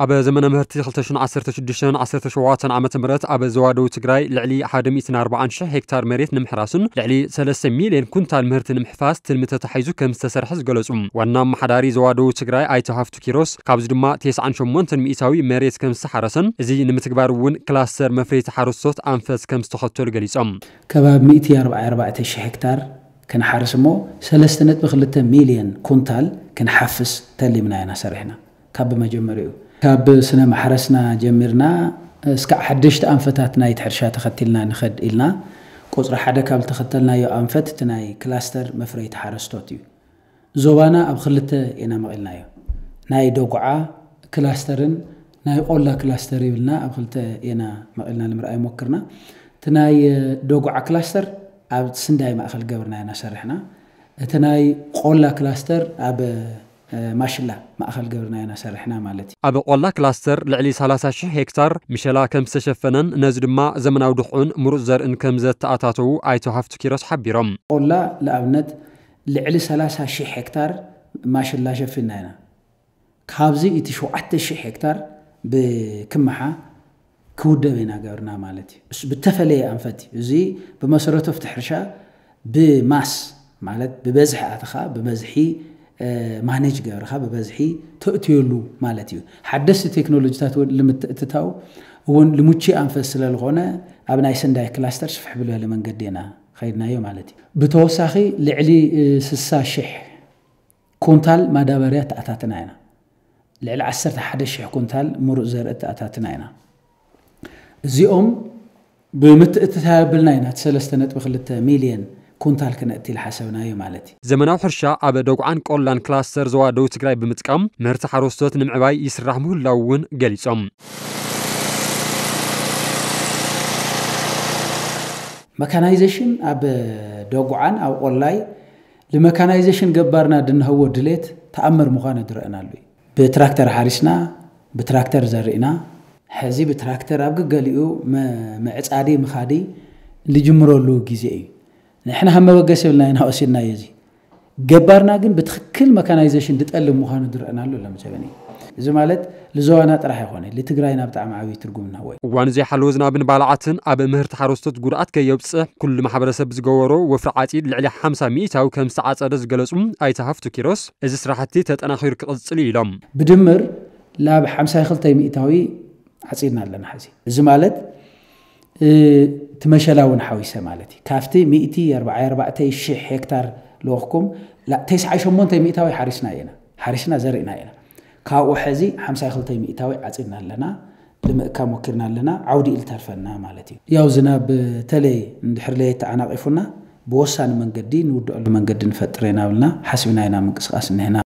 أبا زمن مهرتي 2016 17 عام تمرت أبا زوادو تجري لعلي 140 هكتار مريت نمحراسن لعلي 3 مليون كنتال مهرت نمحفاز تلمت تحيزو كم تسرحز جلزم والنام حداري زوادو تجري أيتهاف تكيروس قبض دماء 9 مليون مئتاوي مريت كم سحرسن زي نمتكبر ون كلاسر مفريت حرصت أنفاس كم استخدتول جلزم كباب 144 هكتار كان حارسمو 3.2 مليون كنتال كان حفز تلي مناينا سرحنا كاب مجمريو كاب سنة محرسنا جمرنا سكع حدشت أنفتاتنا يتحرشات تختلنا نخد إلنا قصر حدا كاب تختلنا يو أنفت تناي كلاستر مفريت حارستوتيو زوانا أبخلته إنا مقلنايو ناي دوقعة كلاسترن ناي أولا كلاستر يبلنا أبخلته إنا مقلنا المرأي موكرنا تناي دوقعة كلاستر أب سنداي ما أخل جبرنا نسرحنا تناي قولا كلاستر أب ماشلا ما أخل جبرنا نسرحنا مالتي أب قولا كلاستر لعلي 13 هكتار مشلا كم سشفنن نزد ما زمن أو دحون مرزر إن كم زت أتاتو أيتو هفتو كيرس حبيرم قولا لأبنت لعلي 13 هكتار ماشلا شفنا هنا كابزي يتشو 10 هكتار بكمها كودا بينا جورنا مالتي بالتفلية أنفتي زي بمسرته في تحرشة بماس مالت ببزح أتخا بمزحي مانج جورها ببزحي تأتيلو مالتي حدث التكنولوجيات اللي تتاو ولمتشي أنفس للغنى أبناء سنداي كلاسترش في حبلها لمن قدينا خيرنا يوم مالتي بتوساخي لعلي 16 كونتال ما دابريات أتاتنا هنا لعلي 11 كونتال مرزر أتاتنا هنا زيهم بمتقتابلنا هنا 3.2 مليون كنتال كنأتي الحسابنا يوم عالتي زمناو حرشة أبا دوقعان كولان كلاستر زوادو تقراي بمتقام مرتح روستوت نمعباي يسرح مهلاوون قليسهم مكانايزيشن أبا دوقعان أو أولاي لمكانايزيشن قبارنا دن هو دليت تأمر مغانا درقنا لوي بتراكتر حارسنا بتراكتر زرقنا حزي بتراكتر أبقى قاليو ما عادي مخادي اللي جمرو له جزئي نحن هم وقسم لنا هنا أصلنا يزي جبرنا جن بتخكل مكانايزيشن تتألم مخان درنا له لما جبني إذا مالت لزوانات راح يخوني اللي تقرأينا بتاع معاوي ترجمنا هواي وان زي حلوزنا بن بالعتن أب مهر تحرستو جرأت كي يبصه كل محبر سبز جوارو وفرعتي اللي عليه 500 أو كم ساعات أدرس جلسهم أي تهفتو كيروس إذا سرحتي تتأنا خير قصلي لهم بدمر لا ب5 خلتي مئتاوي حصينا لنا حزي زمالت تمشلاون حويسه مالتي كافتي 144 هكتار لوخكم لا 98 مئتاوي حارسنا زرقنا هنا كاو حزي 52 مئتاوي عصينا لنا لمكام وكرنا لنا عودي الترفنا مالتي ياو زناب تلي ندحر لي تعنا قفنا بوسان منقدي نود منقد نفطرنا لنا حسبنا هنا منقصاصنا هنا